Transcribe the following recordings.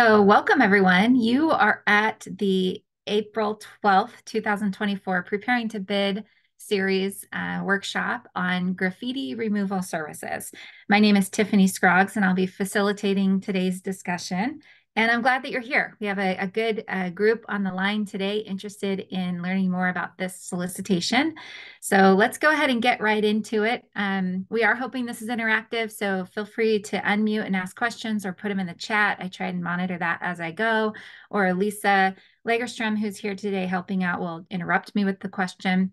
So welcome, everyone. You are at the April 12th, 2024 Preparing to Bid series workshop on graffiti removal services. My name is Tiffany Scroggs, and I'll be facilitating today's discussion. And I'm glad that you're here. We have a good group on the line today interested in learning more about this solicitation. So let's go ahead and get right into it. We are hoping this is interactive, so feel free to unmute and ask questions or put them in the chat. I try and monitor that as I go. Or Lisa Lagerstrom, who's here today helping out, will interrupt me with the question.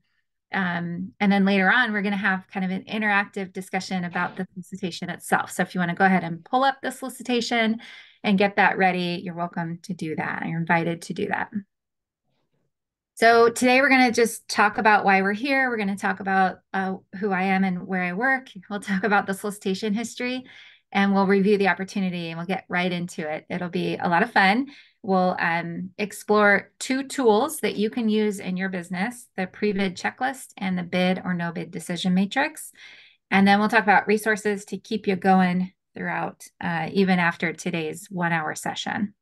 And then later on, we're going to have kind of an interactive discussion about the solicitation itself. So if you want to go ahead and pull up the solicitation and get that ready, you're welcome to do that. You're invited to do that. So today we're going to just talk about why we're here. We're going to talk about who I am and where I work. We'll talk about the solicitation history, and we'll review the opportunity, and we'll get right into it. It'll be a lot of fun. We'll explore two tools that you can use in your business, the pre-bid checklist and the bid or no bid decision matrix. And then we'll talk about resources to keep you going throughout, even after today's one-hour session.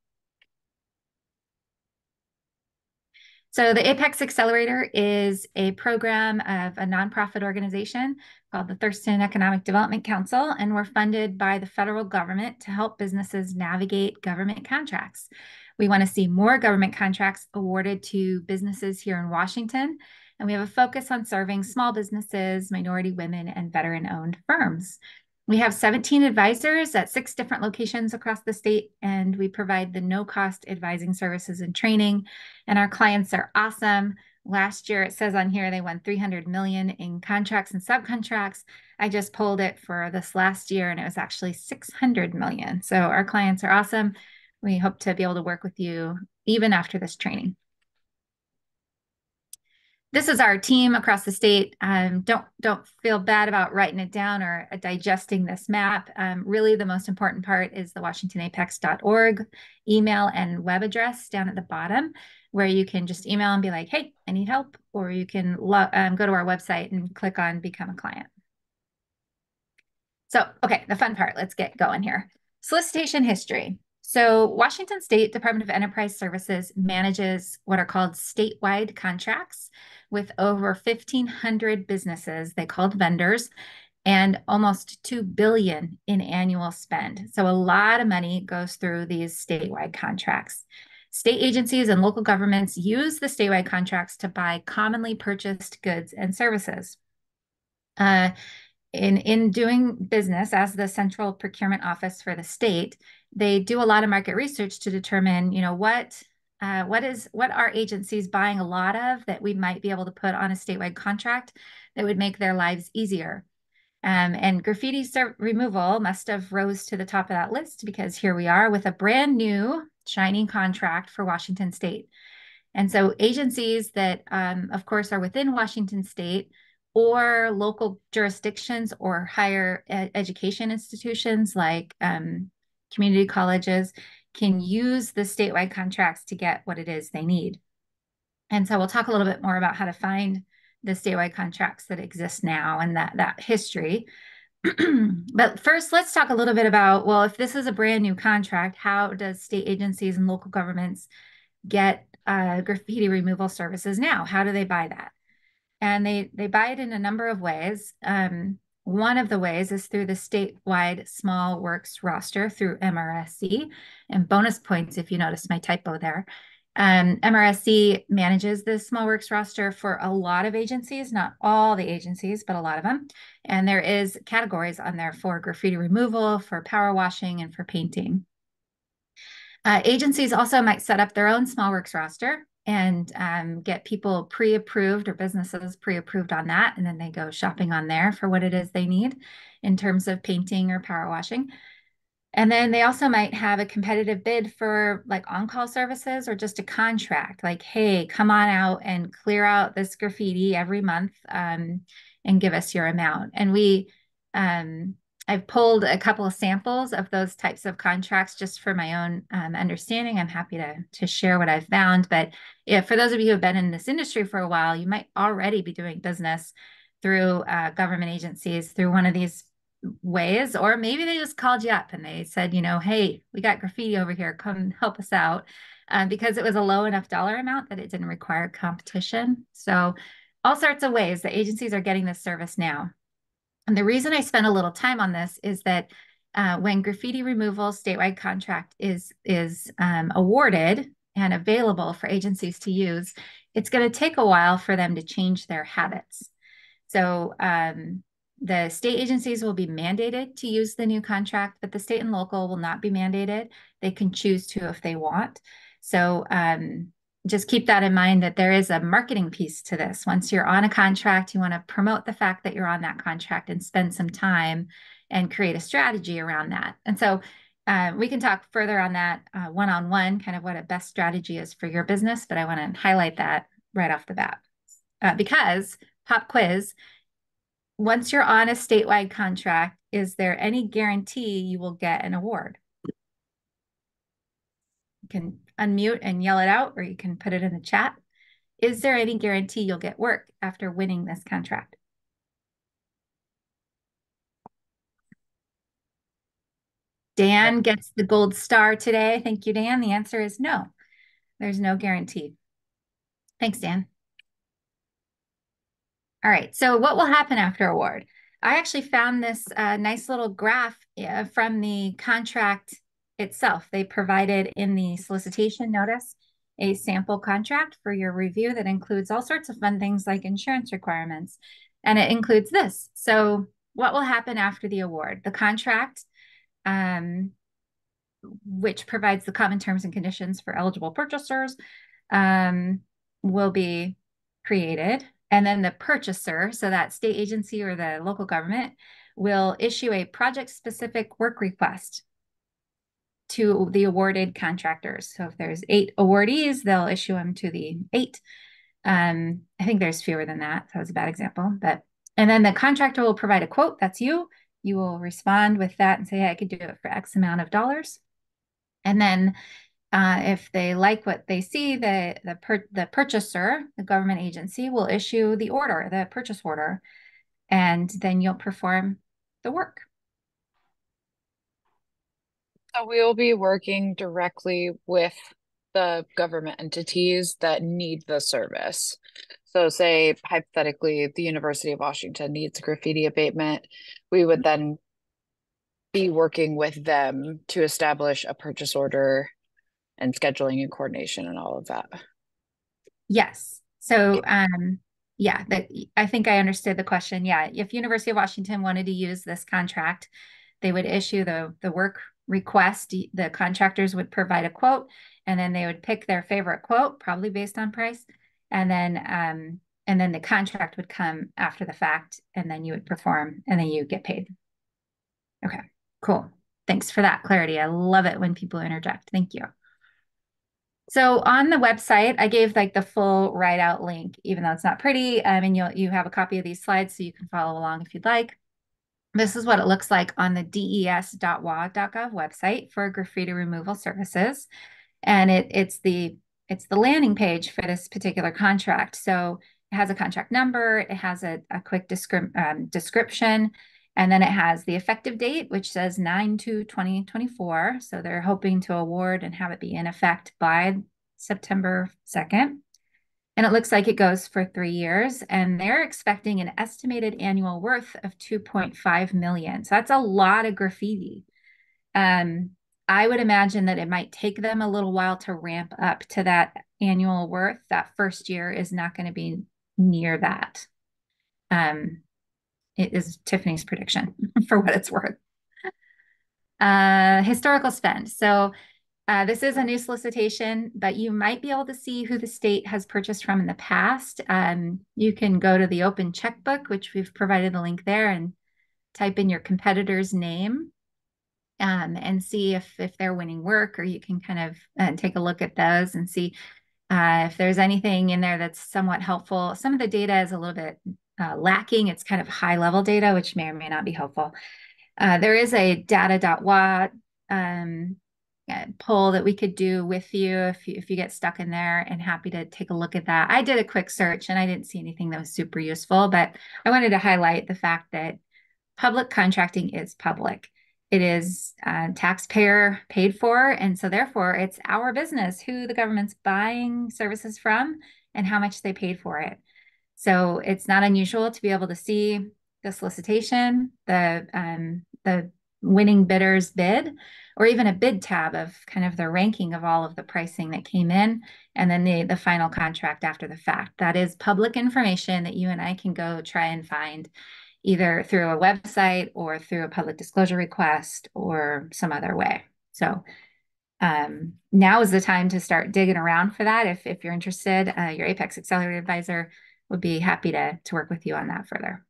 So the APEX Accelerator is a program of a nonprofit organization called the Thurston Economic Development Council, and we're funded by the federal government to help businesses navigate government contracts. We want to see more government contracts awarded to businesses here in Washington, and we have a focus on serving small businesses, minority women, and veteran-owned firms. We have 17 advisors at 6 different locations across the state, and we provide the no-cost advising services and training, and our clients are awesome. Last year, it says on here, they won $300 million in contracts and subcontracts. I just pulled it for this last year, and it was actually $600 million. So our clients are awesome. We hope to be able to work with you even after this training. This is our team across the state. Don't feel bad about writing it down or digesting this map. Really, the most important part is the washingtonapex.org email and web address down at the bottom, where you can just email and be like, hey, I need help, or you can go to our website and click on Become a Client. So, okay, the fun part, let's get going here. Solicitation history. So Washington State Department of Enterprise Services manages what are called statewide contracts with over 1,500 businesses, they called vendors, and almost $2 billion in annual spend. So a lot of money goes through these statewide contracts. State agencies and local governments use the statewide contracts to buy commonly purchased goods and services. In doing business as the central procurement office for the state, they do a lot of market research to determine, you know, what are agencies buying a lot of that we might be able to put on a statewide contract that would make their lives easier. And graffiti removal must have rose to the top of that list, because here we are with a brand new shiny contract for Washington State. And so agencies that, of course, are within Washington State or local jurisdictions or higher education institutions like community colleges can use the statewide contracts to get what it is they need. And so we'll talk a little bit more about how to find the statewide contracts that exist now and that history. But first, let's talk a little bit about, well, if this is a brand new contract, how does state agencies and local governments get graffiti removal services now? How do they buy that? And they buy it in a number of ways. One of the ways is through the statewide small works roster through MRSC, and bonus points if you notice my typo there. MRSC manages the small works roster for a lot of agencies, not all the agencies, but a lot of them. And there is categories on there for graffiti removal, for power washing, and for painting. Agencies also might set up their own small works roster and get people pre-approved or businesses pre-approved on that. And then they go shopping on there for what it is they need in terms of painting or power washing. And then they also might have a competitive bid for like on-call services or just a contract like, hey, come on out and clear out this graffiti every month and give us your amount. And we, I've pulled a couple of samples of those types of contracts just for my own understanding. I'm happy to share what I've found. But yeah, for those of you who have been in this industry for a while, you might already be doing business through government agencies, through one of these ways, or maybe they just called you up and they said, you know, hey, we got graffiti over here, come help us out, because it was a low enough dollar amount that it didn't require competition. So all sorts of ways that agencies are getting this service now. And the reason I spend a little time on this is that when graffiti removal statewide contract is awarded and available for agencies to use, it's going to take a while for them to change their habits. So the state agencies will be mandated to use the new contract, but the state and local will not be mandated. They can choose to if they want. So just keep that in mind, that there is a marketing piece to this. Once you're on a contract, you want to promote the fact that you're on that contract and spend some time and create a strategy around that. And so we can talk further on that one-on-one, kind of what a best strategy is for your business, but I want to highlight that right off the bat. Because, pop quiz, once you're on a statewide contract, is there any guarantee you will get an award? You can unmute and yell it out, or you can put it in the chat. Is there any guarantee you'll get work after winning this contract? Dan gets the gold star today. Thank you, Dan. The answer is no. There's no guarantee. Thanks, Dan. All right, so what will happen after award? I actually found this nice little graph from the contract itself. They provided in the solicitation notice a sample contract for your review that includes all sorts of fun things like insurance requirements, and it includes this. So what will happen after the award? The contract, which provides the common terms and conditions for eligible purchasers, will be created. And then the purchaser, so that state agency or the local government, will issue a project-specific work request to the awarded contractors. So if there's 8 awardees, they'll issue them to the 8. I think there's fewer than that. That was a bad example. And then the contractor will provide a quote. That's you. You will respond with that and say, hey, I could do it for X amount of dollars. And then if they like what they see, the purchaser, the government agency, will issue the order, the purchase order, and then you'll perform the work. So we will be working directly with the government entities that need the service. So say, hypothetically, the University of Washington needs graffiti abatement. We would then be working with them to establish a purchase order and scheduling and coordination and all of that. Yes. So, yeah, I think I understood the question. Yeah, if University of Washington wanted to use this contract, they would issue the work request. The contractors would provide a quote, and then they would pick their favorite quote, probably based on price, and then the contract would come after the fact, and then you would perform, and then you get paid. Okay, cool. Thanks for that clarity. I love it when people interject. Thank you. So on the website, I gave like the full write out link, even though it's not pretty. I mean, you have a copy of these slides, so you can follow along if you'd like. This is what it looks like on the des.wa.gov website for graffiti removal services, and it's the landing page for this particular contract. So it has a contract number, it has a quick description. And then it has the effective date, which says 9/2/2024. So they're hoping to award and have it be in effect by September 2nd. And it looks like it goes for 3 years. And they're expecting an estimated annual worth of $2.5 million. So that's a lot of graffiti. I would imagine that it might take them a little while to ramp up to that annual worth. That first year is not going to be near that. It is Tiffany's prediction for what it's worth. Historical spend. So this is a new solicitation, but you might be able to see who the state has purchased from in the past. You can go to the open checkbook, which we've provided the link there, and type in your competitor's name and see if they're winning work, or you can kind of take a look at those and see if there's anything in there that's somewhat helpful. Some of the data is a little bit lacking. It's kind of high-level data, which may or may not be helpful. There is a data.wa poll that we could do with you if you get stuck in there, and happy to take a look at that. I did a quick search and I didn't see anything that was super useful, but I wanted to highlight the fact that public contracting is public. It is taxpayer paid for, and so therefore it's our business who the government's buying services from and how much they paid for it. So it's not unusual to be able to see the solicitation, the winning bidder's bid, or even a bid tab of kind of the ranking of all of the pricing that came in, and then the final contract after the fact. That is public information that you and I can go try and find either through a website or through a public disclosure request or some other way. So now is the time to start digging around for that. If you're interested, your APEX Accelerator advisor would be happy to work with you on that further.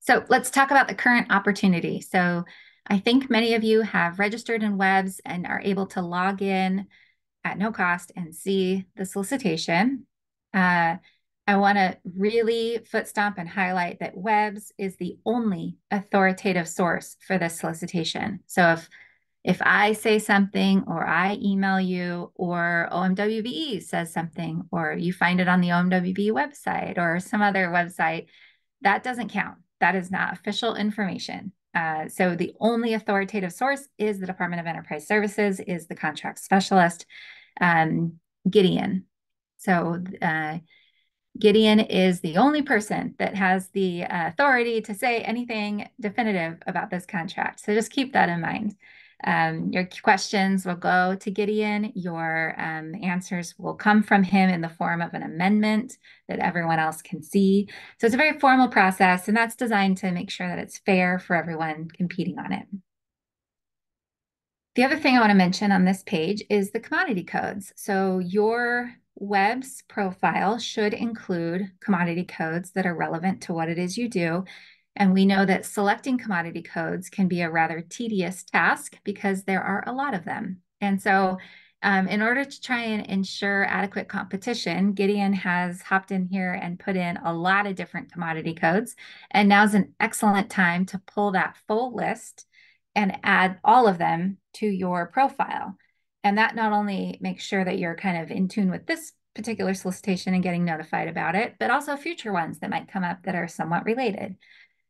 So let's talk about the current opportunity. So I think many of you have registered in WEBS and are able to log in at no cost and see the solicitation. I want to really foot stomp and highlight that WEBS is the only authoritative source for this solicitation. So if I say something, or I email you, or OMWBE says something, or you find it on the OMWBE website or some other website, that doesn't count. That is not official information. So the only authoritative source is the Department of Enterprise Services, is the contract specialist, Gideon. So Gideon is the only person that has the authority to say anything definitive about this contract. So just keep that in mind. Your questions will go to Gideon. Your answers will come from him in the form of an amendment that everyone else can see. So it's a very formal process, and that's designed to make sure that it's fair for everyone competing on it. The other thing I want to mention on this page is the commodity codes. So your WEBS profile should include commodity codes that are relevant to what it is you do. And we know that selecting commodity codes can be a rather tedious task because there are a lot of them. And so in order to try and ensure adequate competition, Gideon has hopped in here and put in a lot of different commodity codes. And now's an excellent time to pull that full list and add all of them to your profile. And that not only makes sure that you're kind of in tune with this particular solicitation and getting notified about it, but also future ones that might come up that are somewhat related.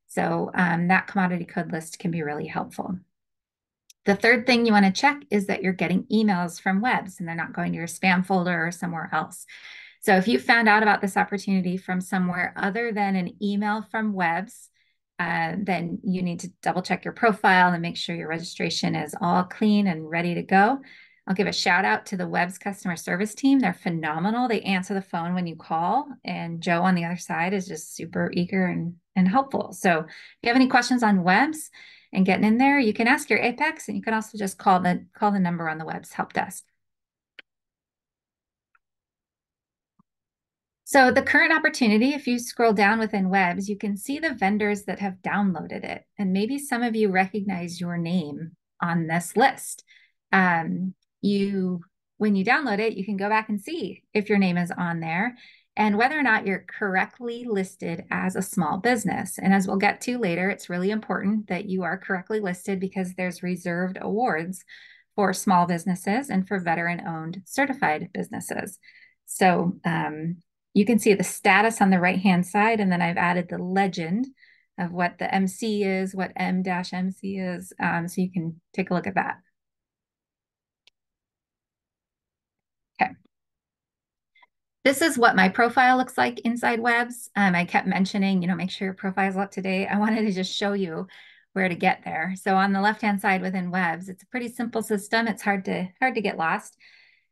So that commodity code list can be really helpful. The third thing you want to check is that you're getting emails from WEBS and they're not going to your spam folder or somewhere else. So if you found out about this opportunity from somewhere other than an email from WEBS, then you need to double check your profile and make sure your registration is all clean and ready to go. I'll give a shout out to the WEBS customer service team. They're phenomenal. They answer the phone when you call, and Joe on the other side is just super eager and helpful. So if you have any questions on WEBS and getting in there, you can ask your APEX, and you can also just call the number on the WEBS help desk. So the current opportunity, if you scroll down within WEBS, you can see the vendors that have downloaded it. And maybe some of you recognize your name on this list. When you download it, you can go back and see if your name is on there and whether or not you're correctly listed as a small business. And as we'll get to later, it's really important that you are correctly listed because there's reserved awards for small businesses and for veteran-owned certified businesses. So you can see the status on the right-hand side, and then I've added the legend of what the MC is, what M-MC is, so you can take a look at that. This is what my profile looks like inside WEBS. I kept mentioning, you know, make sure your profile is up to date. I wanted to just show you where to get there. So on the left-hand side within WEBS, it's a pretty simple system. It's hard to get lost.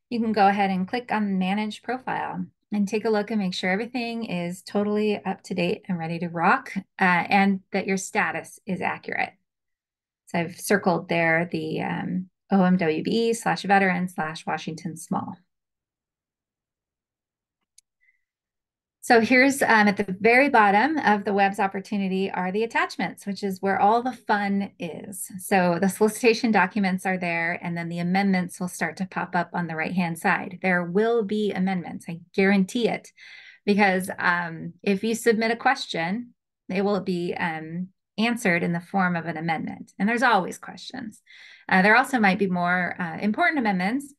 You can go ahead and click on Manage Profile and take a look and make sure everything is totally up to date and ready to rock, and that your status is accurate. So I've circled there the OMWBE/veteran/Washington small. So here's at the very bottom of the WEBS opportunity are the attachments, which is where all the fun is. So the solicitation documents are there, and then the amendments will start to pop up on the right-hand side. There will be amendments, I guarantee it, because if you submit a question, they will be answered in the form of an amendment. And there's always questions. There also might be more important amendments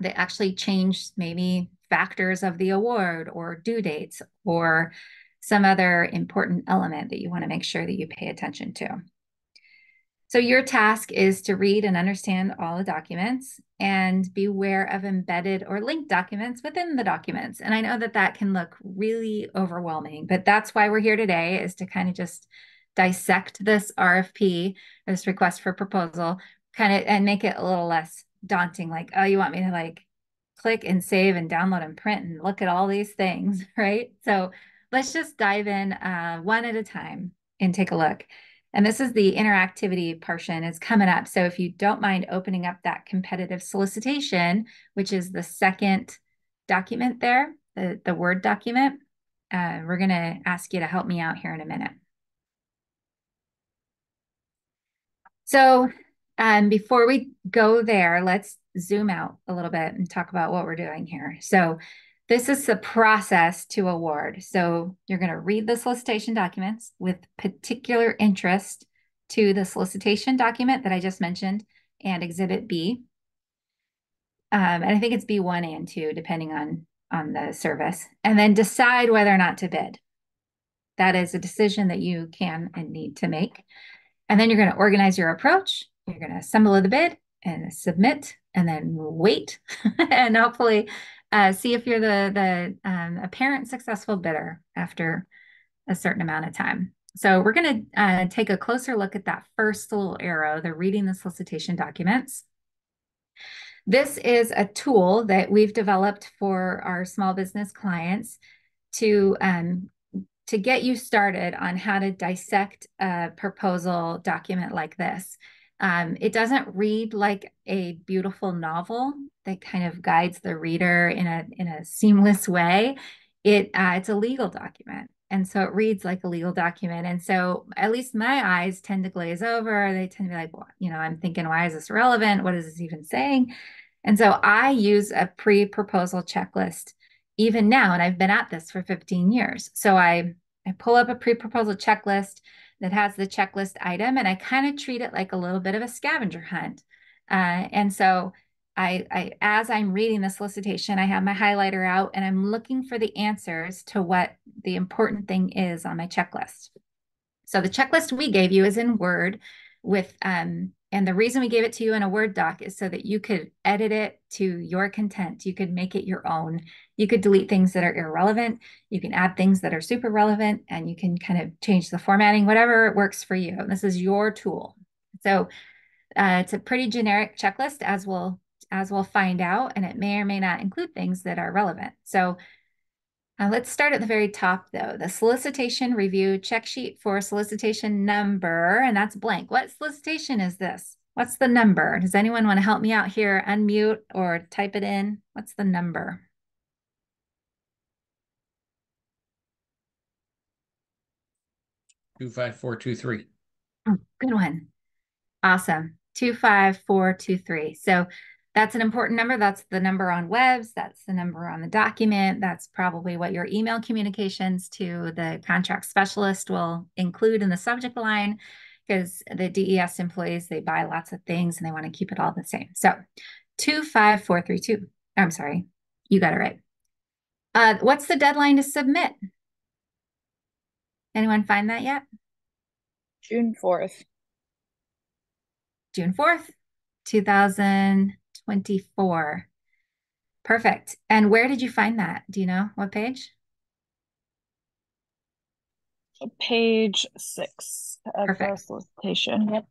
that actually change maybe factors of the award or due dates or some other important element that you want to make sure that you pay attention to. So your task is to read and understand all the documents and beware of embedded or linked documents within the documents. And I know that that can look really overwhelming, but that's why we're here today, is to kind of just dissect this RFP, this request for proposal, kind of, and make it a little less daunting. Like, oh, you want me to like click and save and download and print and look at all these things, right? So let's just dive in one at a time and take a look. And this is the interactivity portion is coming up. So if you don't mind opening up that competitive solicitation, which is the second document there, the Word document, we're going to ask you to help me out here in a minute. So before we go there, let's zoom out a little bit and talk about what we're doing here. So this is the process to award. So you're going to read the solicitation documents with particular interest to the solicitation document that I just mentioned and Exhibit B. And I think it's B1 and 2, depending on the service. And then decide whether or not to bid. That is a decision that you can and need to make. And then you're going to organize your approach. You're going to assemble the bid and submit, and then wait and hopefully see if you're the apparent successful bidder after a certain amount of time. So we're going to take a closer look at that first little arrow, the reading the solicitation documents. This is a tool that we've developed for our small business clients to get you started on how to dissect a proposal document like this. It doesn't read like a beautiful novel that kind of guides the reader in a seamless way. It's a legal document. And so it reads like a legal document. And so at least my eyes tend to glaze over. They tend to be like, well, you know, I'm thinking, why is this relevant? What is this even saying? And so I use a pre-proposal checklist even now, and I've been at this for 15 years. So I pull up a pre-proposal checklist that has the checklist item, and I kind of treat it like a little bit of a scavenger hunt. And so I as I'm reading the solicitation, I have my highlighter out and I'm looking for the answers to what the important thing is on my checklist. So the checklist we gave you is in Word with, and the reason we gave it to you in a Word doc is so that you could edit it to your content. You could make it your own. You could delete things that are irrelevant. You can add things that are super relevant, and you can kind of change the formatting, whatever works for you. This is your tool. So it's a pretty generic checklist, as we'll find out, and it may or may not include things that are relevant. So let's start at the very top, though. The solicitation review check sheet for solicitation number, and that's blank. What solicitation is this? What's the number? Does anyone want to help me out here? Unmute or type it in. What's the number? $25423. Oh, good one. Awesome. 25423. So that's an important number. That's the number on WEBS. That's the number on the document. That's probably what your email communications to the contract specialist will include in the subject line, because the DES employees, they buy lots of things and they want to keep it all the same. So 25432. I'm sorry, you got it right. What's the deadline to submit? Anyone find that yet? June 4th. June 4th, 2024. Perfect. And where did you find that? Do you know what page? Page 6 of the solicitation. Yep.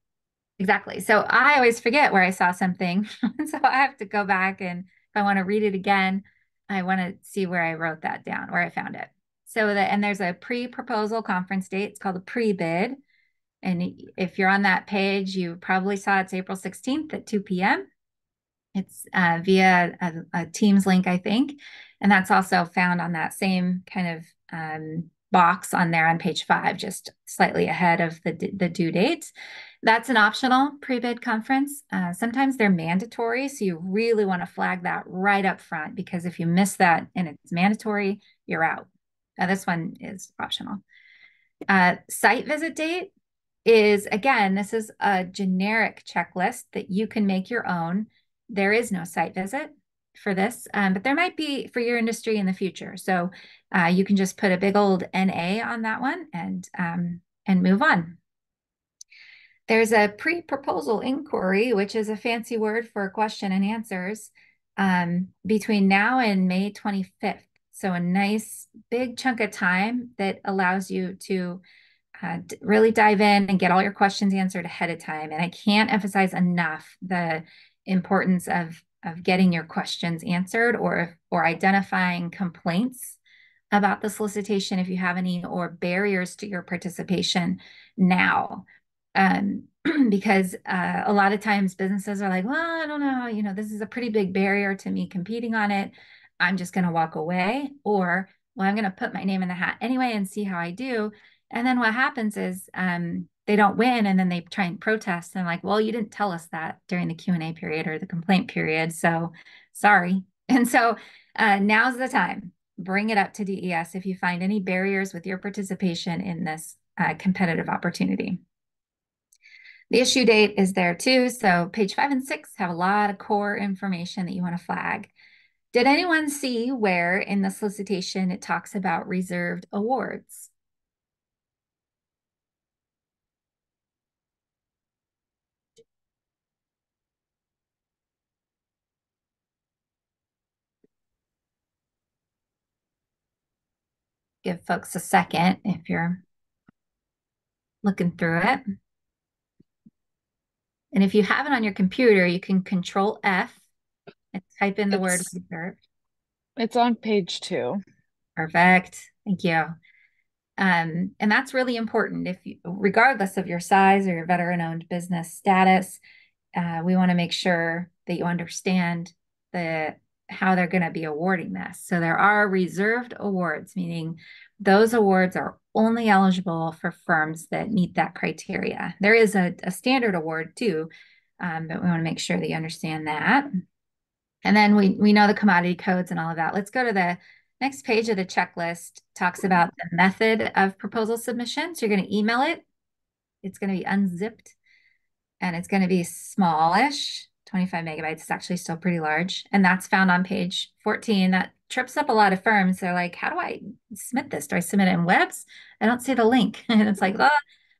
Exactly. So I always forget where I saw something. So I have to go back, and if I want to read it again, I want to see where I wrote that down, where I found it. So and there's a pre-proposal conference date. It's called a pre-bid. And if you're on that page, you probably saw it's April 16th at 2 p.m. It's via a Teams link, I think. And that's also found on that same kind of box on there on page 5, just slightly ahead of the due date. That's an optional pre-bid conference. Sometimes they're mandatory, so you really want to flag that right up front, because if you miss that and it's mandatory, you're out. Now, this one is optional. Site visit date is, again, this is a generic checklist that you can make your own. There is no site visit. for this, but there might be for your industry in the future. So you can just put a big old NA on that one and move on. There's a pre-proposal inquiry, which is a fancy word for question and answers, between now and May 25th. So a nice big chunk of time that allows you to really dive in and get all your questions answered ahead of time. And I can't emphasize enough the importance of getting your questions answered or identifying complaints about the solicitation, if you have any, or barriers to your participation now. Because a lot of times businesses are like, well, I don't know, you know, this is a pretty big barrier to me competing on it. I'm just going to walk away, or, well, I'm going to put my name in the hat anyway and see how I do. And then what happens is they don't win, and then they try and protest. And like, well, you didn't tell us that during the Q&A period or the complaint period, so sorry. And so now's the time. Bring it up to DES if you find any barriers with your participation in this competitive opportunity. The issue date is there too. So pages 5 and 6 have a lot of core information that you want to flag. Did anyone see where in the solicitation it talks about reserved awards? Give folks a second if you're looking through it. And if you have it on your computer, you can Control F and type in the word reserved. It's on page 2. Perfect. Thank you. And that's really important. If you, regardless of your size or your veteran-owned business status, we want to make sure that you understand how they're going to be awarding this. So there are reserved awards, meaning those awards are only eligible for firms that meet that criteria. There is a standard award too, but we want to make sure that you understand that. And then we know the commodity codes and all of that. Let's go to the next page of the checklist. Talks about the method of proposal submission. So you're going to email it. It's going to be unzipped, and it's going to be smallish. 25 megabytes is actually still pretty large. And that's found on page 14. That trips up a lot of firms. They're like, how do I submit this? Do I submit it in WEBS? I don't see the link. And it's like, oh,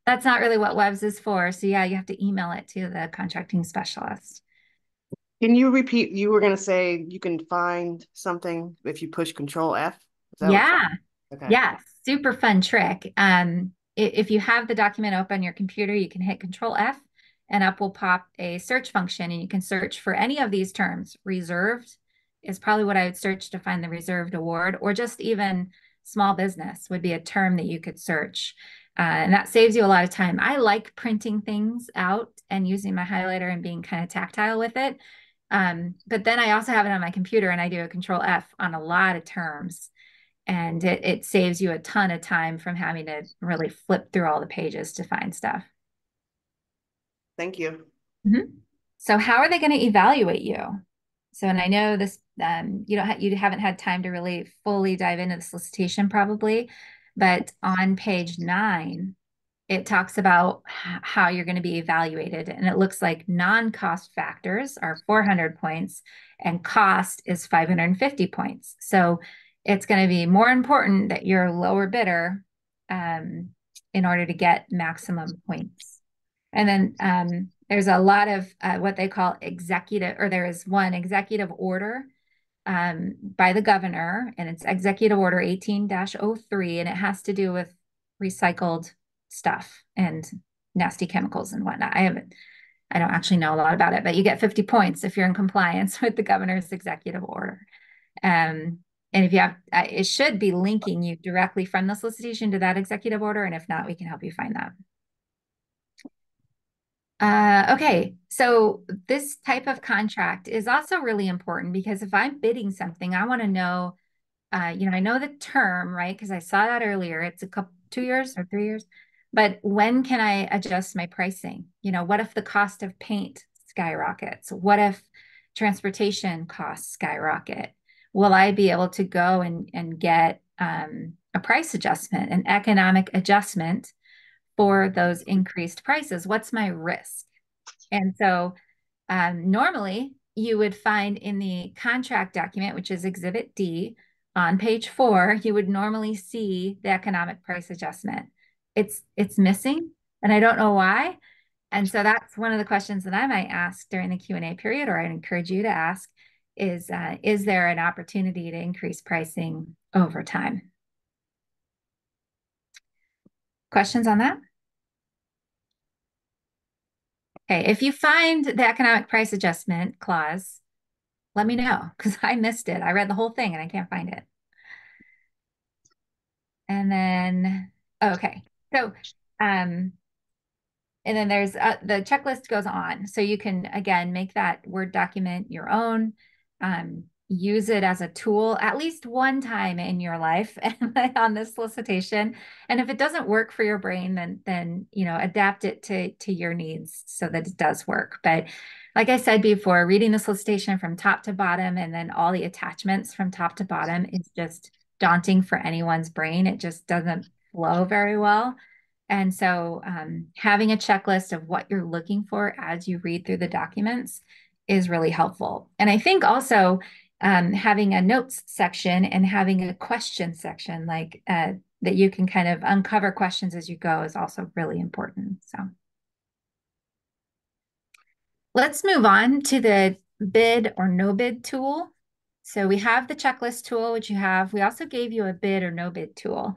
that's not really what WEBS is for. So yeah, you have to email it to the contracting specialist. Can you repeat? You were going to say you can find something if you push Control F? Yeah. Okay. Yeah. Super fun trick. If you have the document open on your computer, you can hit Control F. And up will pop a search function, and you can search for any of these terms. Reserved is probably what I would search to find the reserved award, or just even small business would be a term that you could search. And that saves you a lot of time. I like printing things out and using my highlighter and being kind of tactile with it. But then I also have it on my computer, and I do a Control F on a lot of terms. And it saves you a ton of time from having to really flip through all the pages to find stuff. Thank you. Mm-hmm. So how are they going to evaluate you? So, and I know this, you haven't had time to really fully dive into the solicitation probably, but on page 9, it talks about how you're going to be evaluated. And it looks like non-cost factors are 400 points and cost is 550 points. So it's going to be more important that you're a lower bidder in order to get maximum points. And then there's a lot of what they call executive order by the governor, and it's Executive Order 18-03, and it has to do with recycled stuff and nasty chemicals and whatnot. I don't actually know a lot about it, but you get 50 points if you're in compliance with the governor's executive order. And if you have, it should be linking you directly from the solicitation to that executive order, and if not, we can help you find that. Okay, so this type of contract is also really important because if I'm bidding something, I want to know, I know the term, right? Because I saw that earlier. It's a couple, 2 years or 3 years, but when can I adjust my pricing? You know, what if the cost of paint skyrockets? What if transportation costs skyrocket? Will I be able to go and get a price adjustment, an economic adjustment for those increased prices? What's my risk? And so normally you would find in the contract document, which is Exhibit D, on page 4, you would normally see the economic price adjustment. It's missing, and I don't know why. And so that's one of the questions that I might ask during the Q&A period, or I'd encourage you to ask, is there an opportunity to increase pricing over time? Questions on that? Okay, if you find the economic price adjustment clause, let me know, because I missed it. I read the whole thing and I can't find it. And then, okay, so, and then there's, the checklist goes on. So you can, again, make that Word document your own, use it as a tool at least one time in your life on this solicitation. And if it doesn't work for your brain, then you know, adapt it to your needs so that it does work. But like I said before, reading the solicitation from top to bottom and then all the attachments from top to bottom is just daunting for anyone's brain. It just doesn't flow very well. And so having a checklist of what you're looking for as you read through the documents is really helpful. And I think also, having a notes section and having a question section, like that you can kind of uncover questions as you go, is also really important. So let's move on to the bid or no bid tool. So we have the checklist tool, which you have. We also gave you a bid or no bid tool.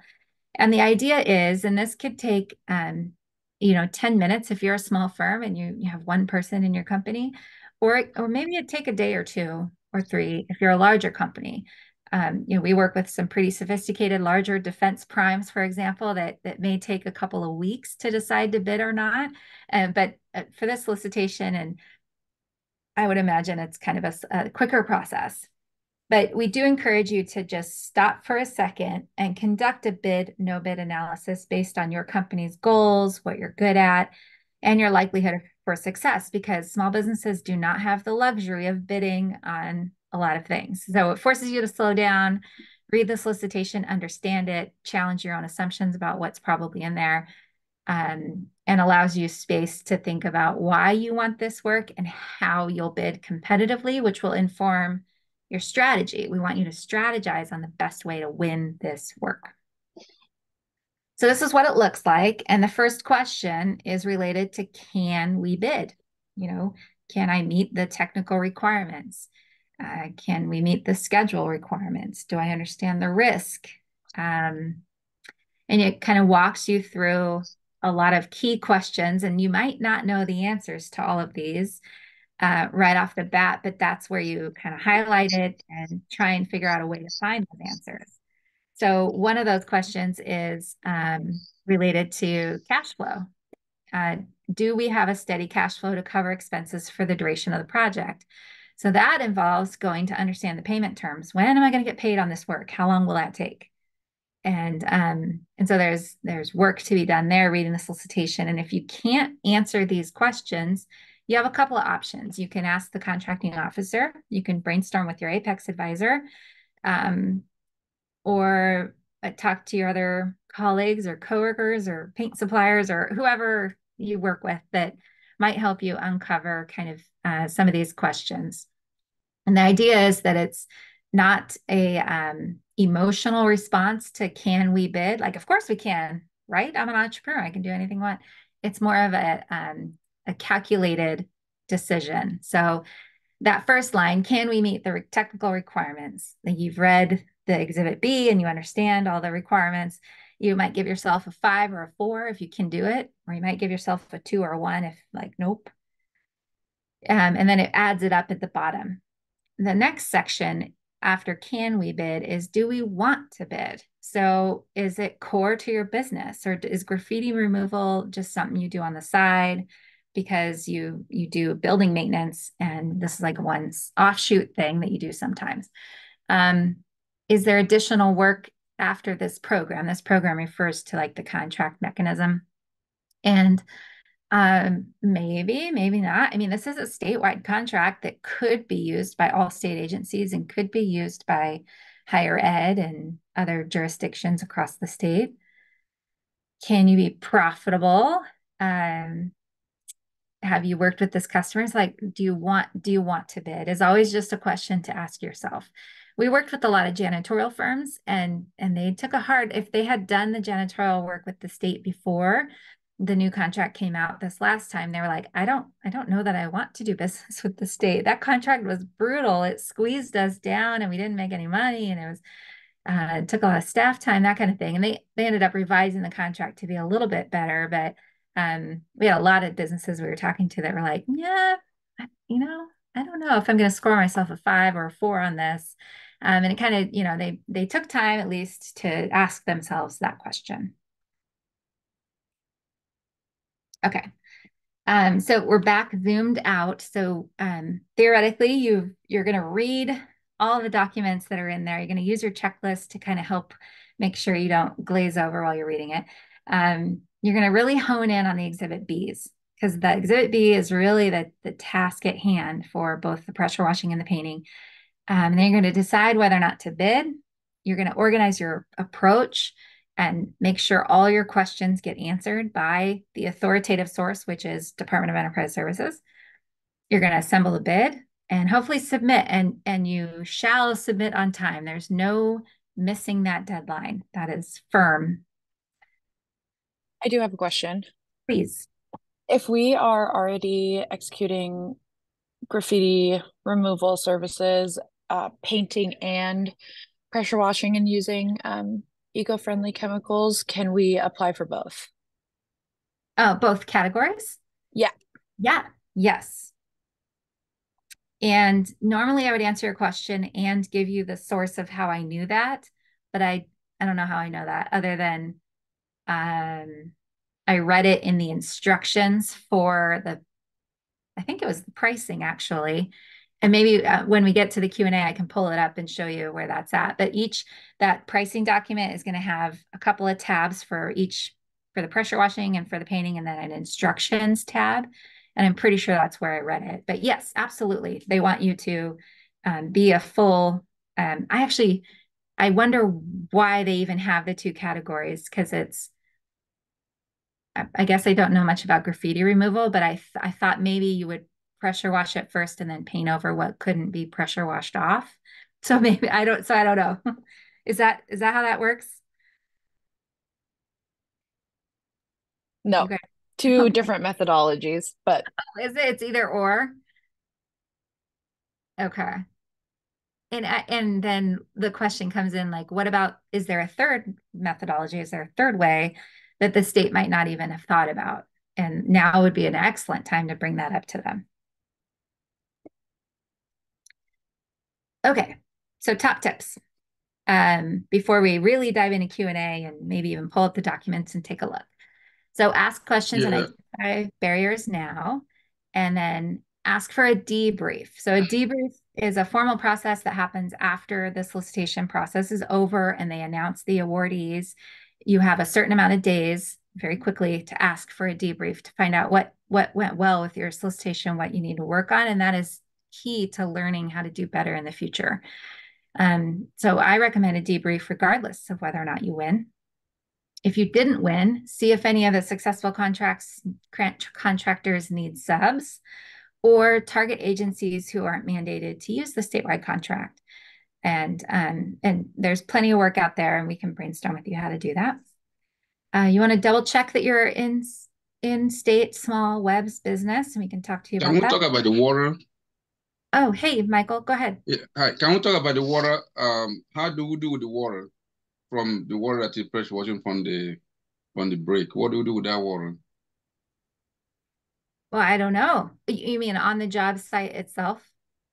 And the idea is, and this could take, you know, 10 minutes if you're a small firm and you have one person in your company, or maybe it'd take a day or two or three if you're a larger company. You know, we work with some pretty sophisticated larger defense primes, for example, that may take a couple of weeks to decide to bid or not. But for this solicitation, and I would imagine it's kind of a quicker process. But we do encourage you to just stop for a second and conduct a bid, no bid analysis based on your company's goals, what you're good at, and your likelihood for success, because small businesses do not have the luxury of bidding on a lot of things. So it forces you to slow down, read the solicitation, understand it, challenge your own assumptions about what's probably in there, and allows you space to think about why you want this work and how you'll bid competitively, which will inform your strategy. We want you to strategize on the best way to win this work. So this is what it looks like. And the first question is related to, can we bid? You know, can I meet the technical requirements? Can we meet the schedule requirements? Do I understand the risk? And it kind of walks you through a lot of key questions, and you might not know the answers to all of these right off the bat, but that's where you kind of highlight it and try and figure out a way to find those answers. So one of those questions is related to cash flow. Do we have a steady cash flow to cover expenses for the duration of the project? So that involves going to understand the payment terms. When am I going to get paid on this work? How long will that take? And so there's work to be done there, reading the solicitation. And if you can't answer these questions, you have a couple of options. You can ask the contracting officer. You can brainstorm with your Apex advisor. Or talk to your other colleagues or coworkers or paint suppliers or whoever you work with that might help you uncover kind of some of these questions. And the idea is that it's not a emotional response to, can we bid? Like, of course we can, right? I'm an entrepreneur. I can do anything I want. It's more of a calculated decision. So that first line, can we meet the technical requirements? That you've read the Exhibit B and you understand all the requirements. You might give yourself a 5 or a 4 if you can do it, or you might give yourself a 2 or a 1 if, like, nope. And then it adds it up at the bottom. The next section after can we bid is, do we want to bid? So is it core to your business, or is graffiti removal just something you do on the side because you do building maintenance and this is like one offshoot thing that you do sometimes? Is there additional work after this program? This program refers to like the contract mechanism. And maybe, maybe not. I mean, this is a statewide contract that could be used by all state agencies and could be used by higher ed and other jurisdictions across the state. Can you be profitable? have you worked with this customer? It's like, do you want to bid? Is always just a question to ask yourself. We worked with a lot of janitorial firms, and they took a hard, if they had done the janitorial work with the state before the new contract came out this last time, they were like, I don't know that I want to do business with the state. That contract was brutal. It squeezed us down and we didn't make any money, and it was it took a lot of staff time, that kind of thing. And they ended up revising the contract to be a little bit better, but we had a lot of businesses we were talking to that were like, yeah, I don't know if I'm going to score myself a 5 or a 4 on this. And it kind of, they took time at least to ask themselves that question. Okay. So we're back zoomed out. So theoretically, you're going to read all the documents that are in there. You're going to use your checklist to kind of help make sure you don't glaze over while you're reading it. You're going to really hone in on the Exhibit Bs, because the Exhibit B is really the task at hand for both the pressure washing and the painting. And then you're going to decide whether or not to bid. You're going to organize your approach and make sure all your questions get answered by the authoritative source, which is Department of Enterprise Services. You're going to assemble a bid and hopefully submit, and you shall submit on time. There's no missing that deadline. That is firm. I do have a question. Please. If we are already executing graffiti removal services, painting and pressure washing, and using eco-friendly chemicals, can we apply for both? Both categories? Yeah. Yeah. Yes. And normally I would answer your question and give you the source of how I knew that, but I don't know how I know that, other than I read it in the instructions for the, I think it was the pricing actually. And maybe when we get to the Q&A, I can pull it up and show you where that's at. But that pricing document is going to have a couple of tabs for the pressure washing and for the painting, and then an instructions tab. And I'm pretty sure that's where I read it. But yes, absolutely. They want you to be a full, I wonder why they even have the two categories, because it's, I guess I don't know much about graffiti removal, but I thought maybe you would pressure wash it first and then paint over what couldn't be pressure washed off. So maybe I don't know. Is that how that works? No, okay. Two different methodologies, but. Oh, is it? It's either or. Okay. And then the question comes in, like, what about, is there a third methodology? Is there a third way that the state might not even have thought about? And now would be an excellent time to bring that up to them. Okay, so top tips. Before we really dive into Q&A and maybe even pull up the documents and take a look. So ask questions and identify barriers now, and then ask for a debrief. So a debrief is a formal process that happens after the solicitation process is over and they announce the awardees. You have a certain amount of days very quickly to ask for a debrief to find out what went well with your solicitation, what you need to work on. And that is key to learning how to do better in the future. So I recommend a debrief regardless of whether or not you win. If you didn't win, see if any of the successful contractors need subs or target agencies who aren't mandated to use the statewide contract. And there's plenty of work out there, and we can brainstorm with you how to do that. You want to double check that you're in state small WEBS business, and we can talk to you about that. Can we talk about the water? Oh, hey, Michael, go ahead. Yeah, hi. Can we talk about the water? How do we do with the water from the water that is pressure washing from the break? What do we do with that water? Well, I don't know. You mean on the job site itself?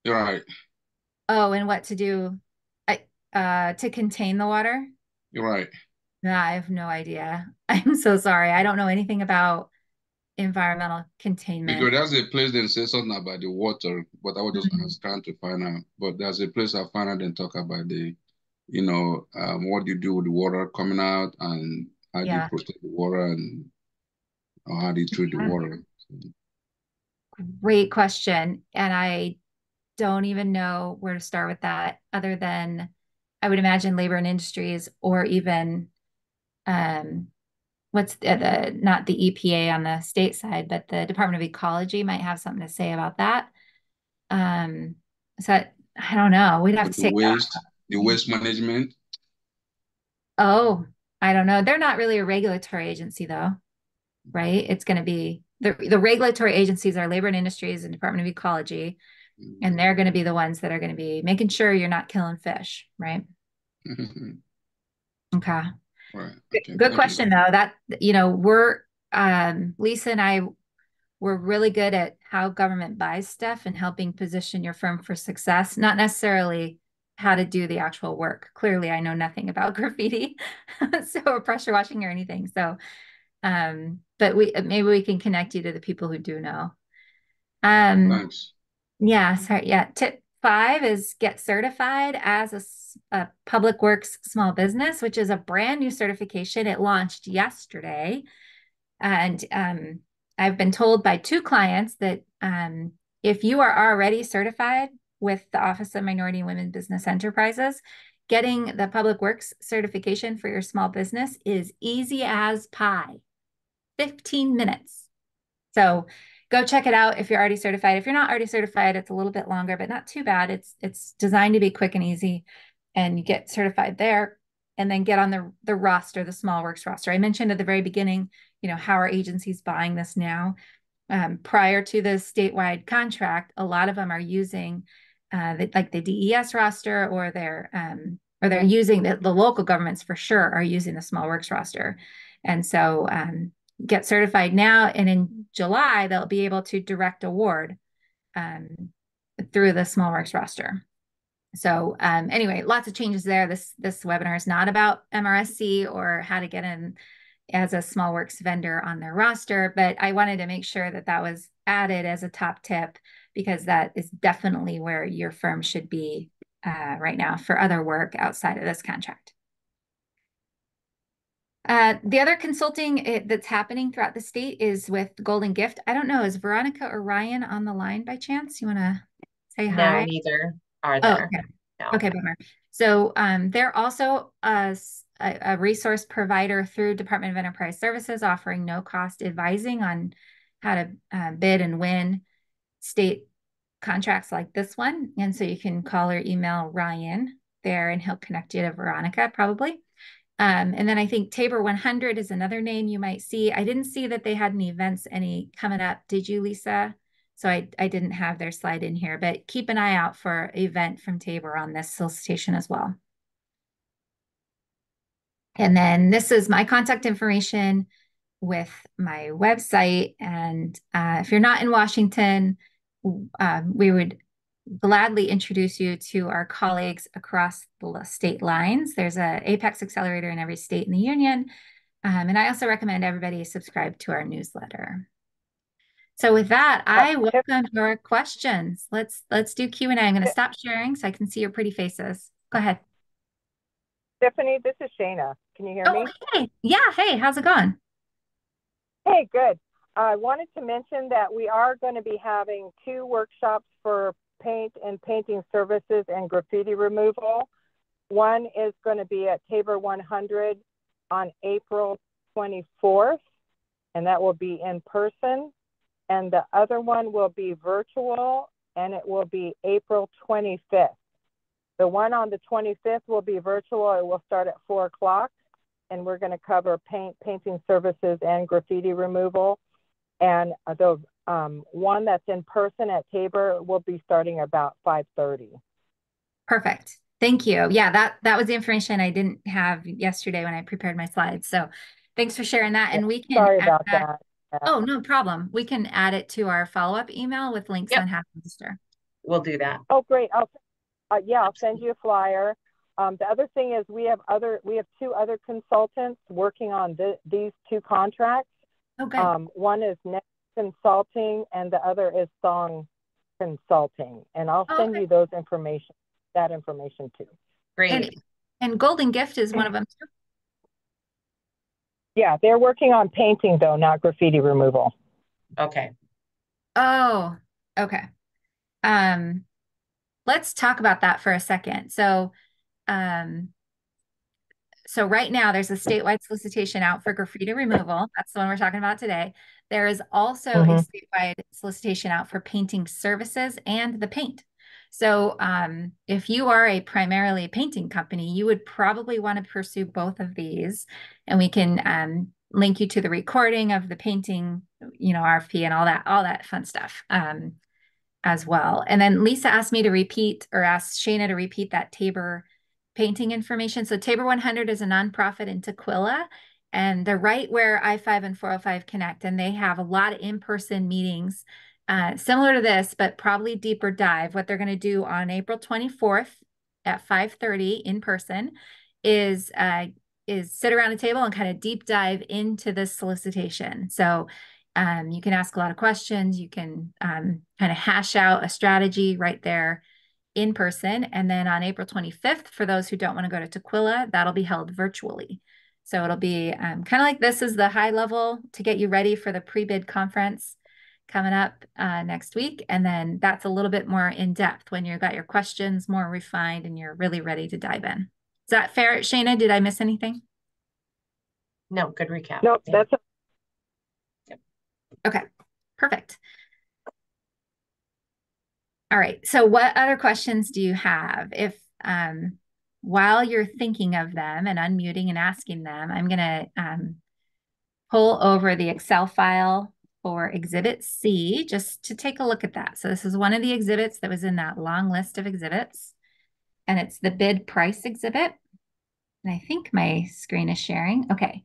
Right. Oh, and what to do to contain the water? You're right. I have no idea. I'm so sorry. I don't know anything about environmental containment. Because there's a place that says something about the water, but I was just trying to find out. But there's a place I found out and talk about the, what do you do with the water coming out, and how do you protect the water, and or how do you treat the water? So. Great question. And I don't even know where to start with that, other than I would imagine labor and industries, or even what's the, not the EPA on the state side, but the Department of Ecology might have something to say about that. So I don't know. We'd have to take the waste management. Oh, I don't know. They're not really a regulatory agency though, right? It's going to be the regulatory agencies are Labor and Industries and Department of Ecology, and they're going to be the ones that are going to be making sure you're not killing fish, right? Okay. Right. Okay. Good question, though. That, you know, we're, Lisa and I were really good at how government buys stuff and helping position your firm for success, not necessarily how to do the actual work. Clearly, I know nothing about graffiti, so or pressure washing or anything. So, but maybe we can connect you to the people who do know. Thanks. Yeah, sorry. Yeah. Tip 5 is get certified as a Public Works Small Business, which is a brand new certification. It launched yesterday. And I've been told by 2 clients that if you are already certified with the Office of Minority and Women Business Enterprises, getting the Public Works certification for your small business is easy as pie, 15 minutes. So go check it out if you're already certified. If you're not already certified, it's a little bit longer, but not too bad. It's designed to be quick and easy, and you get certified there and then get on the roster, the small works roster. I mentioned at the very beginning, you know, how are agencies buying this now? Prior to the statewide contract, a lot of them are using like the DES roster, or they're using the local governments for sure are using the small works roster. And so get certified now, and in July they'll be able to direct award through the small works roster. So anyway, lots of changes there. This webinar is not about MRSC or how to get in as a small works vendor on their roster, but I wanted to make sure that that was added as a top tip, because that is definitely where your firm should be right now for other work outside of this contract. The other consulting that's happening throughout the state is with Golden Gift. I don't know, is Veronica or Ryan on the line by chance? You want to say hi? No, neither are there. Oh, okay. No. Okay, bummer. So they're also a resource provider through Department of Enterprise Services, offering no-cost advising on how to bid and win state contracts like this one. And so you can call or email Ryan there, and he'll connect you to Veronica probably. And then I think Tabor 100 is another name you might see. I didn't see that they had any events coming up. Did you, Lisa? So I didn't have their slide in here, but keep an eye out for an event from Tabor on this solicitation as well. And then this is my contact information with my website. And if you're not in Washington, we would gladly introduce you to our colleagues across the state lines. There's an APEX Accelerator in every state in the union. And I also recommend everybody subscribe to our newsletter. So with that, I welcome your questions. Let's do Q&A. I'm going to stop sharing so I can see your pretty faces. Go ahead. Tiffany, this is Shana. Can you hear me? Hey. Yeah. Hey, how's it going? Hey, good. I wanted to mention that we are going to be having 2 workshops for paint and painting services and graffiti removal. One is going to be at Tabor 100 on April 24th, and that will be in person. And the other one will be virtual, and it will be April 25th. The one on the 25th will be virtual. It will start at 4 o'clock, and we're going to cover painting services and graffiti removal. And the one that's in person at Tabor will be starting about 5:30. Perfect. Thank you. Yeah, that was the information I didn't have yesterday when I prepared my slides. So thanks for sharing that. And we can Sorry about that. Oh, no problem. We can add it to our follow-up email with links on how to register. We'll do that. Oh, great. I'll send you a flyer. The other thing is we have 2 other consultants working on these 2 contracts. Okay. One is Next Consulting, and the other is Song Consulting. And I'll send you that information too. Great. And Golden Gift is one of them too? Yeah, they're working on painting though, not graffiti removal. Okay. Oh, okay. Let's talk about that for a second. So So right now there's a statewide solicitation out for graffiti removal. That's the one we're talking about today. There is also a statewide solicitation out for painting services and the paint. So if you are a primarily painting company, you would probably want to pursue both of these, and we can link you to the recording of the painting, you know, RFP and all that fun stuff as well. And then Lisa asked me to repeat, or asked Shana to repeat, that Tabor painting information. So Tabor 100 is a nonprofit in Tukwila, and they're right where I-5 and 405 connect, and they have a lot of in-person meetings similar to this, but probably deeper dive. What they're going to do on April 24th at 5:30 in person is sit around a table and kind of deep dive into this solicitation. So you can ask a lot of questions. You can kind of hash out a strategy right there in person. And then on April 25th, for those who don't want to go to Tukwila, that'll be held virtually. So it'll be kind of like, this is the high level to get you ready for the pre-bid conference coming up next week. And then that's a little bit more in depth when you've got your questions more refined and you're really ready to dive in. Is that fair, Shana? Did I miss anything? No, good recap. No, that's a okay, perfect. All right, so what other questions do you have? If while you're thinking of them and unmuting and asking them, I'm gonna pull over the Excel file for Exhibit C just to take a look at that. So this is one of the exhibits that was in that long list of exhibits, and it's the bid price exhibit. And I think my screen is sharing, okay.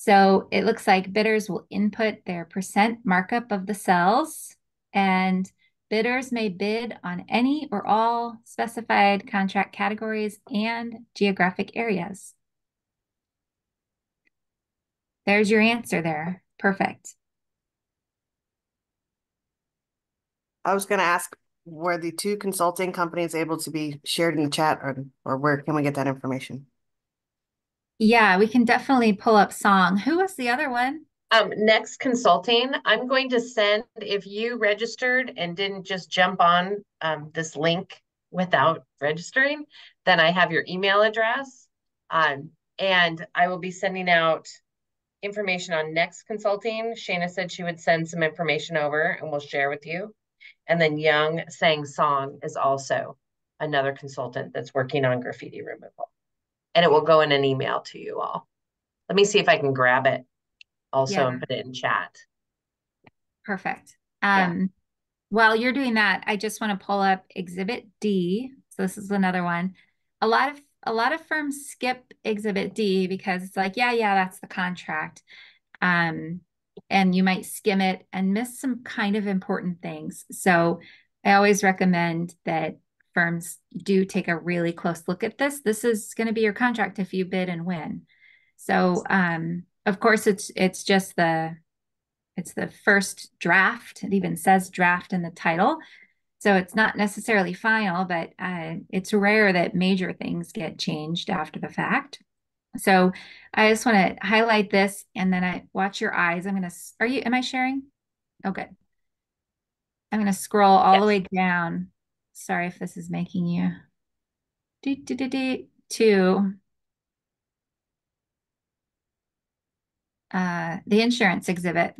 So it looks like bidders will input their percent markup of the cells, and bidders may bid on any or all specified contract categories and geographic areas. There's your answer there. Perfect. I was going to ask, were the two consulting companies able to be shared in the chat, or where can we get that information? Yeah, we can definitely pull up Song. Who was the other one? Next Consulting. I'm going to send, if you registered and didn't just jump on this link without registering, then I have your email address. And I will be sending out information on Next Consulting. Shana said she would send some information over and we'll share with you. And then Young Sang Song is also another consultant that's working on graffiti removal. And it will go in an email to you all. Let me see if I can grab it also and put it in chat. Perfect. While you're doing that, I just want to pull up Exhibit D. So this is another one. A lot of firms skip Exhibit D because it's like, yeah, that's the contract. And you might skim it and miss some kind of important things. So I always recommend that firms do take a really close look at this. This is going to be your contract if you bid and win. So of course it's just the first draft. It even says draft in the title. So it's not necessarily final, but it's rare that major things get changed after the fact. So I just want to highlight this, and then I watch your eyes. Am I sharing? Oh, good. I'm going to scroll all the way down. Sorry if this is making you to the insurance exhibit.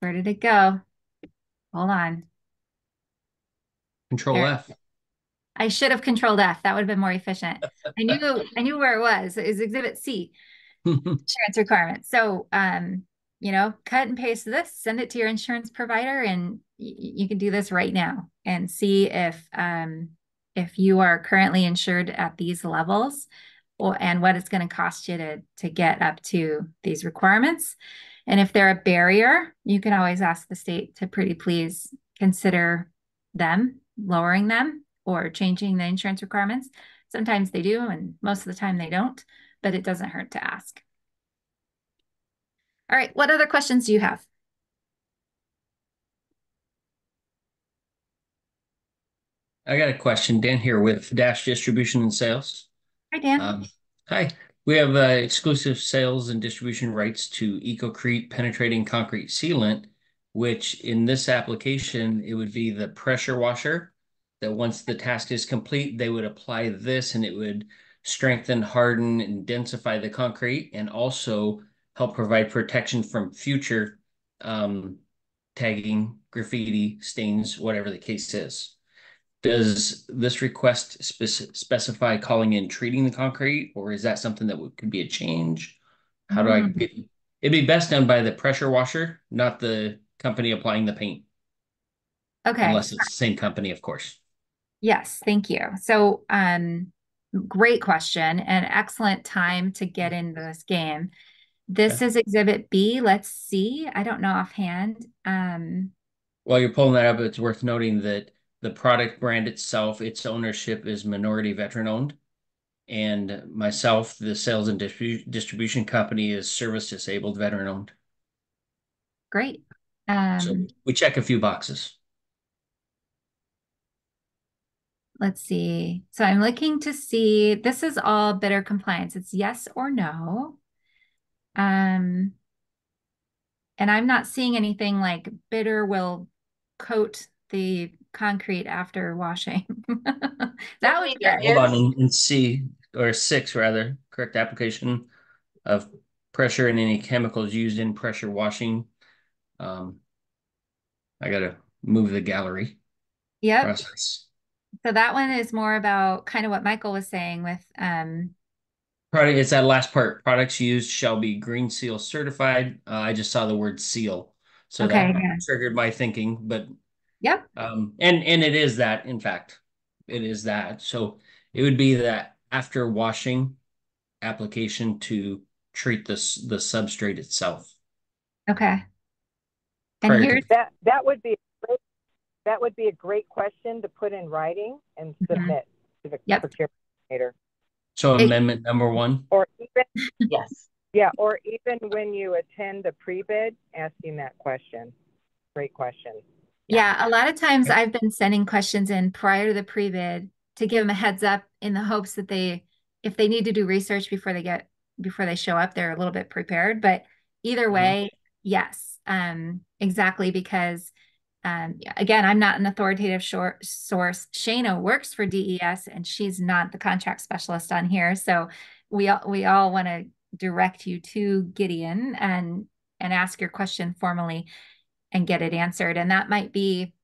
Where did it go? Hold on. Control F. I should have controlled F. That would have been more efficient. I knew where it was. It was Exhibit C, insurance requirements. So you know, cut and paste this, send it to your insurance provider, and you can do this right now and see if you are currently insured at these levels, and what it's going to cost you to get up to these requirements. And if they're a barrier, you can always ask the state to pretty please consider them, lowering them or changing the insurance requirements. Sometimes they do, and most of the time they don't, but it doesn't hurt to ask. All right, what other questions do you have? I got a question. Dan here with Dash Distribution and Sales. Hi, Dan. Hi. We have exclusive sales and distribution rights to EcoCrete penetrating concrete sealant, which in this application, it would be the pressure washer that once the task is complete, they would apply this and it would strengthen, harden, and densify the concrete, and also help provide protection from future tagging, graffiti, stains, whatever the case is. Does this request specify calling and treating the concrete, or is that something that could be a change? How do I get it? It'd be best done by the pressure washer, not the company applying the paint. Okay. Unless it's the same company, of course. Yes, thank you. So great question and excellent time to get into this game. This is Exhibit B. Let's see. I don't know offhand. While you're pulling that up, it's worth noting that the product brand itself, its ownership is minority veteran owned. And myself, the sales and distribution company, is service disabled veteran owned. Great. So we check a few boxes. Let's see. So I'm looking to see, this is all bidder compliance. It's yes or no. And I'm not seeing anything like bidder will coat the concrete after washing. That would be good. Hold on, in C, or 6 rather, correct application of pressure and any chemicals used in pressure washing. I got to move the gallery. Yep. Process. So that one is more about kind of what Michael was saying with product. It's that last part. Products used shall be Green Seal certified. I just saw the word seal, so okay, that triggered my thinking. But yep, and it is that. In fact, it is that. So it would be that after washing application to treat this the substrate itself. Okay, and here's that would be. That would be a great question to put in writing and submit to the procurement coordinator. So amendment number 1? Or even, yes. Yeah, or even when you attend the pre-bid, asking that question. Great question. Yeah, a lot of times I've been sending questions in prior to the pre-bid to give them a heads up in the hopes that they, if they need to do research before they show up, they're a little bit prepared. But either way, yes, exactly, because again, I'm not an authoritative source. Shana works for DES, and she's not the contract specialist on here. So we all want to direct you to Gideon and ask your question formally and get it answered. And that might be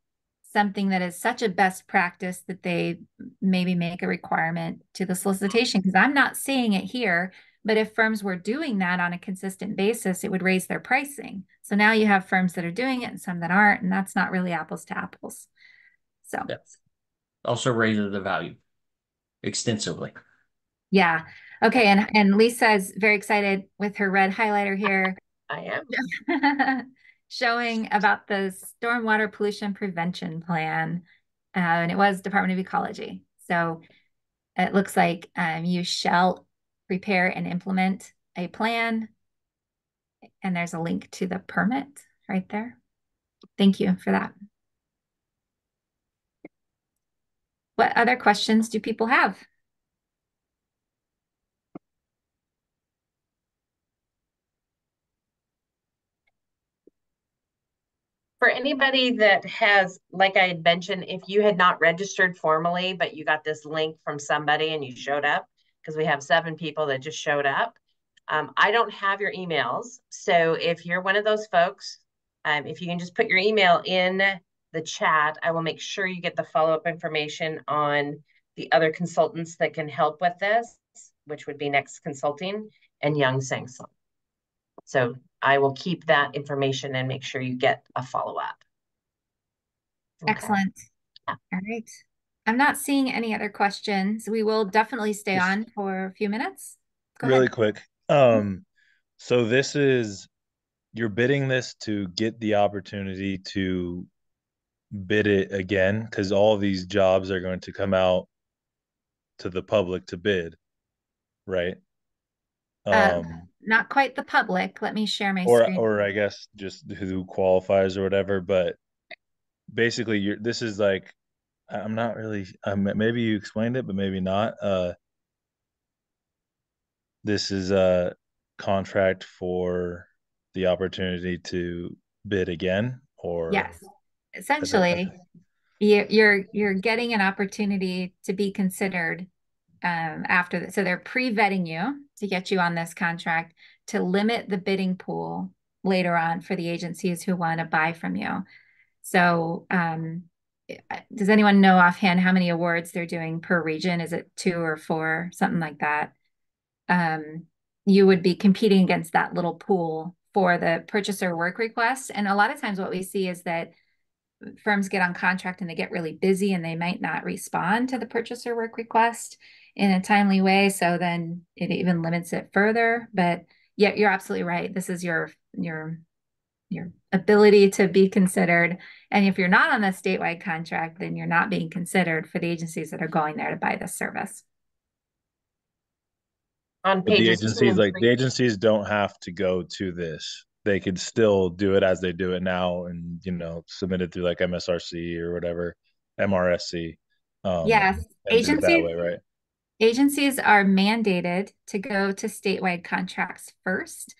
something that is such a best practice that they maybe make a requirement to the solicitation, because I'm not seeing it here. But if firms were doing that on a consistent basis, it would raise their pricing. So now you have firms that are doing it and some that aren't, and that's not really apples to apples. So yes. Also raises the value extensively. Yeah. Okay. And Lisa is very excited with her red highlighter here. I am. Showing about the Stormwater Pollution Prevention Plan. And it was Department of Ecology. So it looks like you shall prepare and implement a plan. And there's a link to the permit right there. Thank you for that. What other questions do people have? For anybody that has, like I had mentioned, if you had not registered formally, but you got this link from somebody and you showed up, because we have 7 people that just showed up. I don't have your emails. So if you're one of those folks, if you can just put your email in the chat, I will make sure you get the follow-up information on the other consultants that can help with this, which would be Next Consulting and Young Sang Song. So I will keep that information and make sure you get a follow-up. Okay. Excellent. Yeah. All right. I'm not seeing any other questions. We will definitely stay on for a few minutes. Go really ahead. Quick. So this is, you're bidding this to get the opportunity to bid it again, because all these jobs are going to come out to the public to bid, right? Not quite the public. Let me share my screen. Or I guess just who qualifies or whatever, but basically this is like, I'm not really, maybe you explained it, but maybe not. This is a contract for the opportunity to bid again, or? Yes, essentially you're getting an opportunity to be considered after that. So they're pre-vetting you to get you on this contract to limit the bidding pool later on for the agencies who want to buy from you. So does anyone know offhand how many awards they're doing per region? Is it 2 or 4, something like that? You would be competing against that little pool for the purchaser work request. And a lot of times what we see is that firms get on contract and they get really busy and they might not respond to the purchaser work request in a timely way. So then it even limits it further. But yeah, you're absolutely right. This is your ability to be considered. And if you're not on the statewide contract, then you're not being considered for the agencies that are going there to buy this service. On pages the agencies, like the agencies don't have to go to this. They could still do it as they do it now and, you know, submit it through like MSRC or whatever, MRSC. Yes. Agencies, way, right? Agencies are mandated to go to statewide contracts first,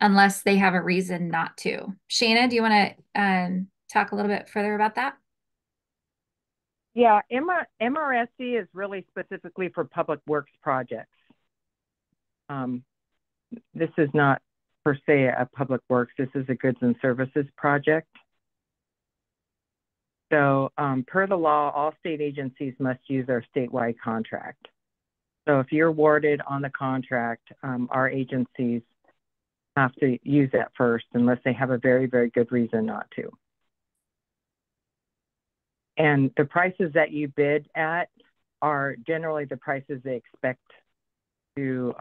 unless they have a reason not to. Shana, do you want to talk a little bit further about that? Yeah, MRSC is really specifically for public works projects. This is not per se a public works. This is a goods and services project. So per the law, all state agencies must use our statewide contract. So if you're awarded on the contract, our agencies have to use that first unless they have a very, very good reason not to. And the prices that you bid at are generally the prices they expect to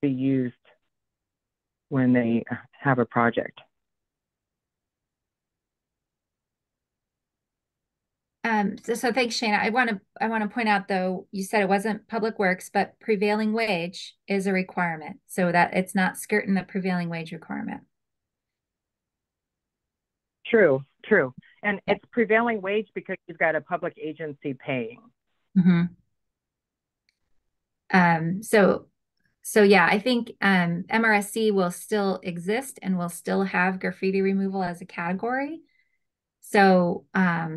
be used when they have a project. So thanks, Shana. I want to point out, though, you said it wasn't public works, but prevailing wage is a requirement, so that it's not skirting the prevailing wage requirement. True, true. And it's prevailing wage because you've got a public agency paying. Mm-hmm. So yeah, I think MRSC will still exist and will still have graffiti removal as a category. So I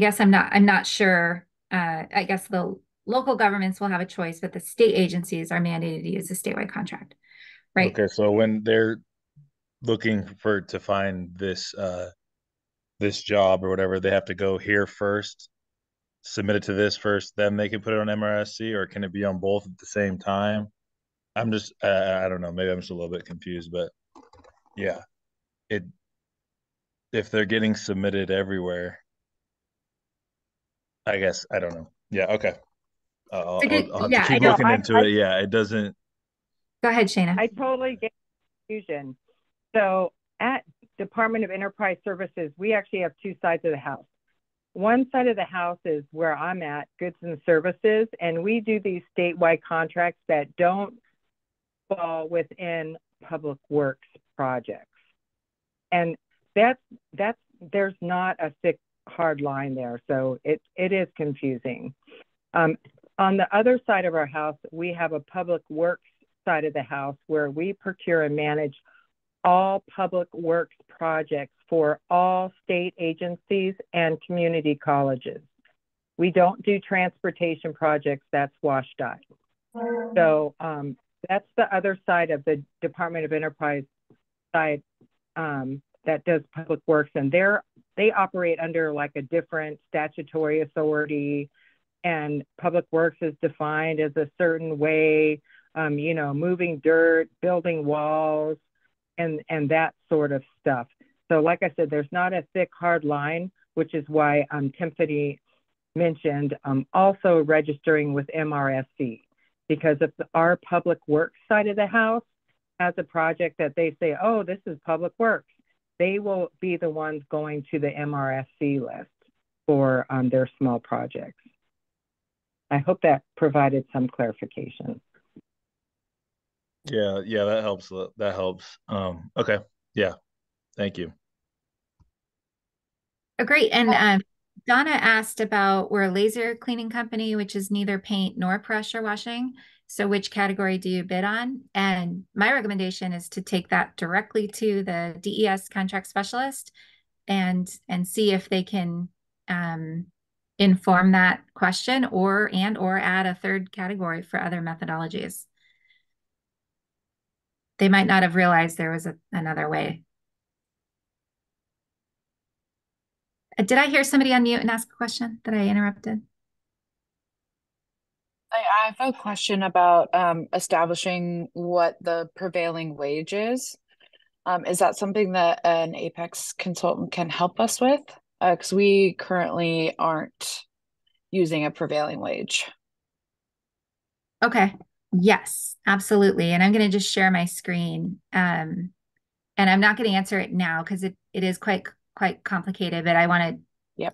guess I'm not sure. I guess the local governments will have a choice, but the state agencies are mandated to use a statewide contract, right? Okay, so when they're looking for to find this this job or whatever, they have to go here first. Submit it to this first, then they can put it on MRSC, or can it be on both at the same time? I'm just, I don't know. Maybe I'm just a little bit confused, but yeah, if they're getting submitted everywhere, I guess, I don't know. Yeah. Okay. I'll have to keep looking into it. Yeah. It doesn't. Go ahead, Shana. I totally get confusion. So at Department of Enterprise Services, we actually have two sides of the house. One side of the house is where I'm at, goods and services, and we do these statewide contracts that don't fall within public works projects. And that's there's not a thick, hard line there, so it is confusing. On the other side of our house, we have a public works side of the house where we procure and manage all public works projects for all state agencies and community colleges. We don't do transportation projects, that's WSDOT. So that's the other side of the Department of Enterprise side that does public works, and they operate under like a different statutory authority, and public works is defined as a certain way, you know, moving dirt, building walls, and that sort of stuff. So like I said, there's not a thick, hard line, which is why Tiffany mentioned also registering with MRSC, because if our public works side of the house has a project that they say, oh, this is public works, they will be the ones going to the MRSC list for their small projects. I hope that provided some clarification. Yeah, that helps. That helps. Okay. Yeah. Thank you. Oh, great. And Donna asked about, we're a laser cleaning company, which is neither paint nor pressure washing. So which category do you bid on? And my recommendation is to take that directly to the DES contract specialist and see if they can inform that question or add a third category for other methodologies. They might not have realized there was another way. Did I hear somebody unmute and ask a question that I interrupted? I have a question about establishing what the prevailing wage is. Is that something that an APEX consultant can help us with? Because we currently aren't using a prevailing wage. Okay. Yes, absolutely. And I'm going to just share my screen. And I'm not going to answer it now because it is quite complicated, but I want to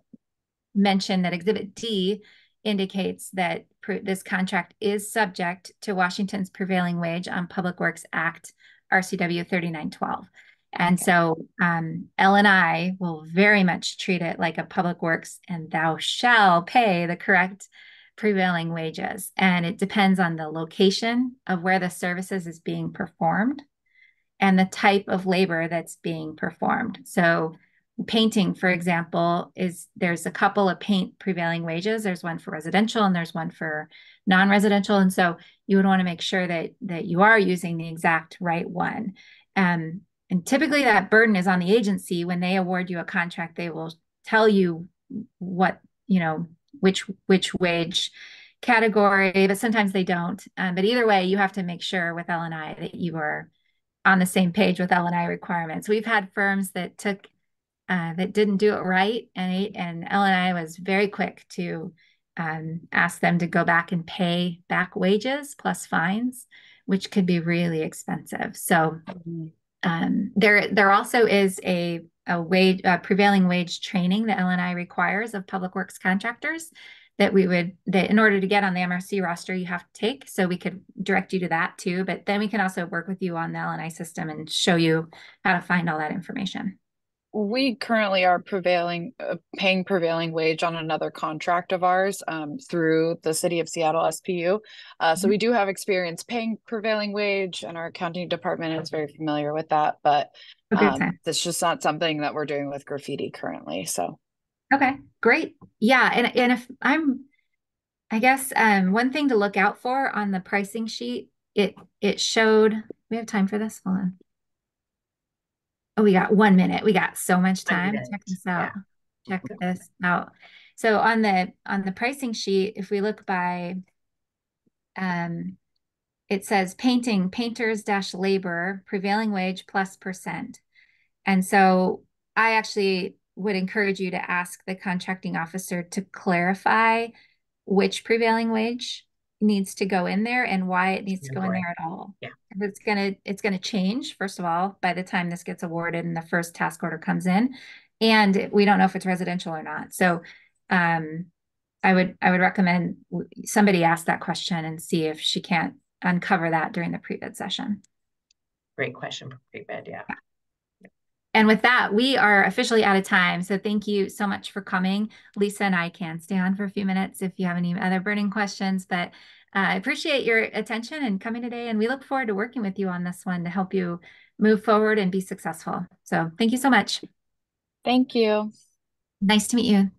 mention that Exhibit D indicates that this contract is subject to Washington's prevailing wage on Public Works Act, RCW 39.12. And so L&I will very much treat it like a public works, and thou shall pay the correct prevailing wages. And it depends on the location of where the services is being performed and the type of labor that's being performed. So painting, for example, there's a couple of paint prevailing wages. There's one for residential and there's one for non-residential. And so you would want to make sure that you are using the exact right one. And typically that burden is on the agency. When they award you a contract, they will tell you what, which wage category, but sometimes they don't. But either way, you have to make sure with L&I that you are on the same page with L&I requirements. We've had firms that didn't do it right, and L&I was very quick to ask them to go back and pay back wages plus fines, which could be really expensive. So there also is a prevailing wage training that L&I requires of public works contractors that in order to get on the MRSC roster, you have to take. So we could direct you to that too, but then we can also work with you on the L&I system and show you how to find all that information. We currently are paying prevailing wage on another contract of ours through the City of Seattle SPU. So we do have experience paying prevailing wage, and our accounting department is very familiar with that, but it's just not something that we're doing with graffiti currently. So. Okay, great. Yeah, and if one thing to look out for on the pricing sheet, it showed, we have time for this, hold on. Oh, we got 1 minute. We got so much time. Check this out. Yeah. Check this out. So on the pricing sheet, if we look by, it says painting, painters-labor, prevailing wage plus %. And so I actually would encourage you to ask the contracting officer to clarify which prevailing wage needs to go in there and why it needs to go in there at all. Yeah. It's gonna change, first of all, by the time this gets awarded and the first task order comes in. And we don't know if it's residential or not. So I would recommend somebody ask that question and see if she can't uncover that during the pre-bid session. Great question for pre-bid, yeah. And with that, we are officially out of time. So thank you so much for coming. Lisa and I can stay on for a few minutes if you have any other burning questions, but I appreciate your attention and coming today. And we look forward to working with you on this one to help you move forward and be successful. So thank you so much. Thank you. Nice to meet you.